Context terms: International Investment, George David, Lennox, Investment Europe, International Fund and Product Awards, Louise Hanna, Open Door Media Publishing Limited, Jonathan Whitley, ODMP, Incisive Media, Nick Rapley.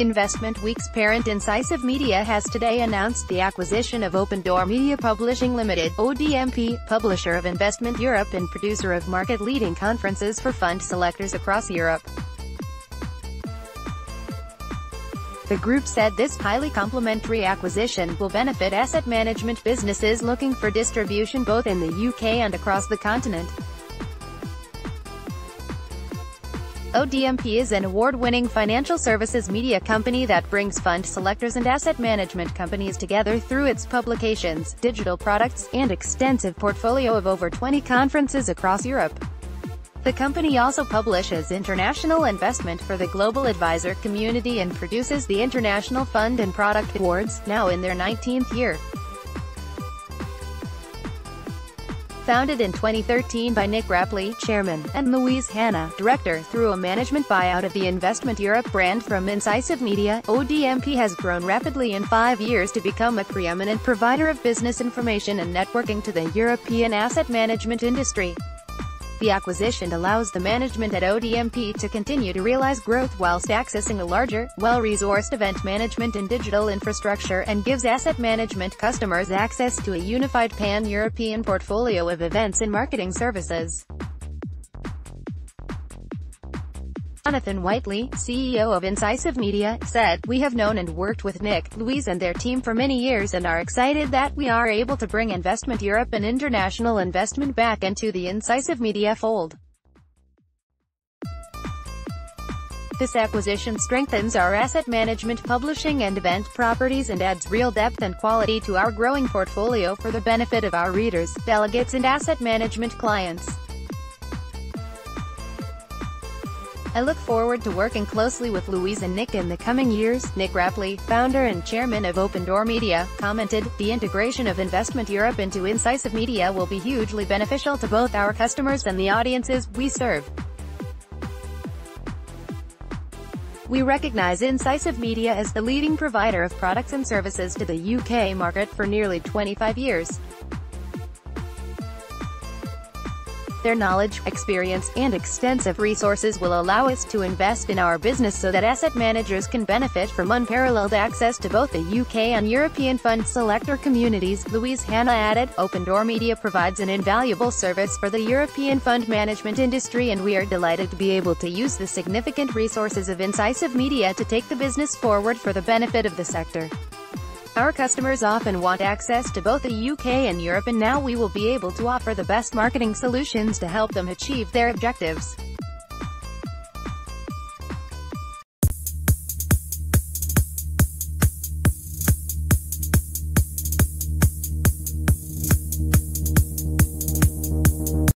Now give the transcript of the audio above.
Investment Week's parent Incisive Media has today announced the acquisition of Open Door Media Publishing Limited, ODMP, publisher of Investment Europe and producer of market-leading conferences for fund selectors across Europe. The group said this highly complementary acquisition will benefit asset management businesses looking for distribution both in the UK and across the continent. ODMP is an award-winning financial services media company that brings fund selectors and asset management companies together through its publications, digital products, and extensive portfolio of over 20 conferences across Europe. The company also publishes International Investment for the global advisor community and produces the International Fund and Product Awards, now in their 19th year. Founded in 2013 by Nick Rapley, chairman, and Louise Hanna, director, through a management buyout of the Investment Europe brand from Incisive Media, ODMP has grown rapidly in 5 years to become a preeminent provider of business information and networking to the European asset management industry. The acquisition allows the management at ODMP to continue to realize growth whilst accessing a larger, well-resourced event management and digital infrastructure, and gives asset management customers access to a unified pan-European portfolio of events and marketing services. Jonathan Whitley, CEO of Incisive Media, said, "We have known and worked with Nick, Louise and their team for many years and are excited that we are able to bring Investment Europe and International Investment back into the Incisive Media fold. This acquisition strengthens our asset management publishing and event properties and adds real depth and quality to our growing portfolio for the benefit of our readers, delegates and asset management clients. I look forward to working closely with Louise and Nick in the coming years," Nick Rapley, founder and chairman of Open Door Media, commented. "The integration of Investment Europe into Incisive Media will be hugely beneficial to both our customers and the audiences we serve. We recognize Incisive Media as the leading provider of products and services to the UK market for nearly 25 years. Their knowledge, experience, and extensive resources will allow us to invest in our business so that asset managers can benefit from unparalleled access to both the UK and European fund selector communities," Louise Hanna added. "Open Door Media provides an invaluable service for the European fund management industry, and we are delighted to be able to use the significant resources of Incisive Media to take the business forward for the benefit of the sector. Our customers often want access to both the UK and Europe, and now we will be able to offer the best marketing solutions to help them achieve their objectives."